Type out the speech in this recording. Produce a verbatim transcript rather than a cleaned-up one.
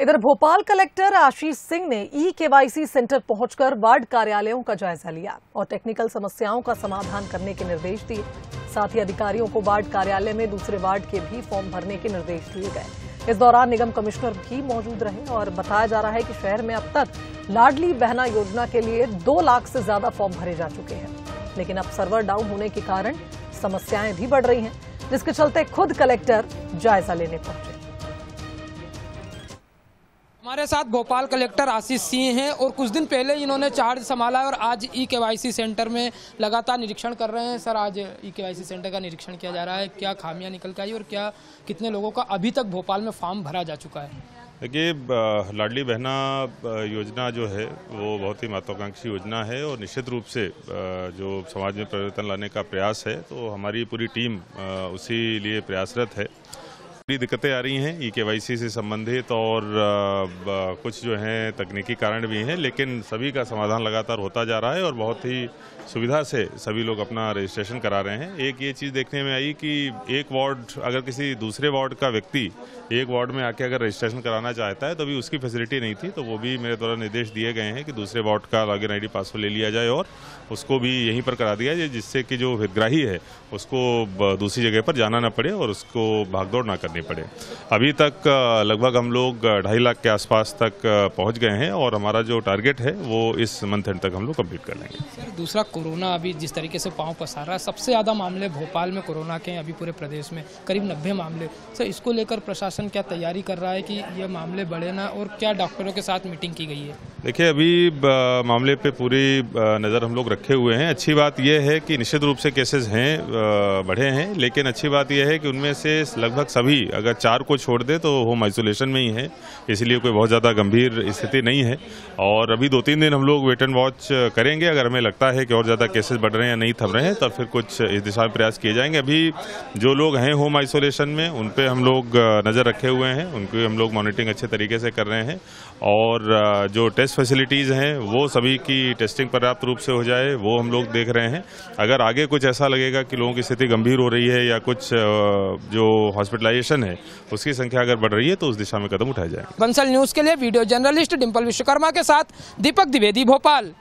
इधर भोपाल कलेक्टर आशीष सिंह ने e-KYC centre पहुंचकर वार्ड कार्यालयों का जायजा लिया और टेक्निकल समस्याओं का समाधान करने के निर्देश दिए। साथ ही अधिकारियों को वार्ड कार्यालय में दूसरे वार्ड के भी फॉर्म भरने के निर्देश दिए गए। इस दौरान निगम कमिश्नर भी मौजूद रहे और बताया जा रहा है कि शहर में अब तक लाडली बहना योजना के लिए दो लाख से ज्यादा फॉर्म भरे जा चुके हैं, लेकिन अब सर्वर डाउन होने के कारण समस्याएं भी बढ़ रही हैं, जिसके चलते खुद कलेक्टर जायजा लेने पहुंचे। हमारे साथ भोपाल कलेक्टर आशीष सिंह हैं और कुछ दिन पहले इन्होंने चार्ज संभाला और आज ई-केवाईसी सेंटर में लगातार निरीक्षण कर रहे हैं। सर, आज ई-केवाईसी सेंटर का निरीक्षण किया जा रहा है, क्या खामियां निकल के आई और क्या कितने लोगों का अभी तक भोपाल में फॉर्म भरा जा चुका है? देखिए, लाडली बहना योजना जो है वो बहुत ही महत्वाकांक्षी योजना है और निश्चित रूप से जो समाज में परिवर्तन लाने का प्रयास है, तो हमारी पूरी टीम उसी लिए प्रयासरत है। बड़ी दिक्कतें आ रही हैं ई-केवाईसी से संबंधित और कुछ जो हैं तकनीकी कारण भी हैं, लेकिन सभी का समाधान लगातार होता जा रहा है और बहुत ही सुविधा से सभी लोग अपना रजिस्ट्रेशन करा रहे हैं। एक ये चीज़ देखने में आई कि एक वार्ड अगर किसी दूसरे वार्ड का व्यक्ति एक वार्ड में आके अगर रजिस्ट्रेशन कराना चाहता है तो भी उसकी फैसिलिटी नहीं थी, तो वो भी मेरे द्वारा निर्देश दिए गए हैं कि दूसरे वार्ड का लॉगिन आईडी पासवर्ड ले लिया जाए और उसको भी यहीं पर करा दिया जाए, जिससे कि जो हितग्राही है उसको दूसरी जगह पर जाना ना पड़े और उसको भागदौड़ ना करनी पड़े। अभी तक लगभग हम लोग ढाई लाख के आसपास तक पहुँच गए हैं और हमारा जो टारगेट है वो इस मंथ एंड तक हम लोग कम्प्लीट कर लेंगे। दूसरा, कोरोना अभी जिस तरीके से पाँव पसार रहा है, सबसे ज़्यादा मामले भोपाल में कोरोना के हैं अभी पूरे प्रदेश में, करीब नब्बे मामले। सर, इसको लेकर प्रशासन क्या तैयारी कर रहा है कि ये मामले बढ़े ना, और क्या डॉक्टरों के साथ मीटिंग की गई है? देखिए, अभी मामले पे पूरी नज़र हम लोग रखे हुए हैं। अच्छी बात यह है कि निश्चित रूप से केसेस हैं, बढ़े हैं, लेकिन अच्छी बात यह है कि उनमें से लगभग सभी अगर चार को छोड़ दे तो होम आइसोलेशन में ही है, इसलिए कोई बहुत ज़्यादा गंभीर स्थिति नहीं है। और अभी दो तीन दिन हम लोग वेट एंड वॉच करेंगे। अगर हमें लगता है कि और ज़्यादा केसेज बढ़ रहे हैं, नहीं थम रहे हैं, तब फिर कुछ इस दिशा में प्रयास किए जाएंगे। अभी जो लोग हैं होम आइसोलेशन में, उन पर हम लोग नज़र रखे हुए हैं, उनकी हम लोग मॉनिटरिंग अच्छे तरीके से कर रहे हैं और जो टेस्ट फैसिलिटीज़ हैं वो सभी की टेस्टिंग पर्याप्त रूप से हो जाए, वो हम लोग देख रहे हैं। अगर आगे कुछ ऐसा लगेगा कि लोगों की स्थिति गंभीर हो रही है या कुछ जो हॉस्पिटलाइजेशन है उसकी संख्या अगर बढ़ रही है तो उस दिशा में कदम उठाया जाए। बंसल न्यूज के लिए वीडियो जर्नलिस्ट डिंपल विश्वकर्मा के साथ दीपक द्विवेदी, भोपाल।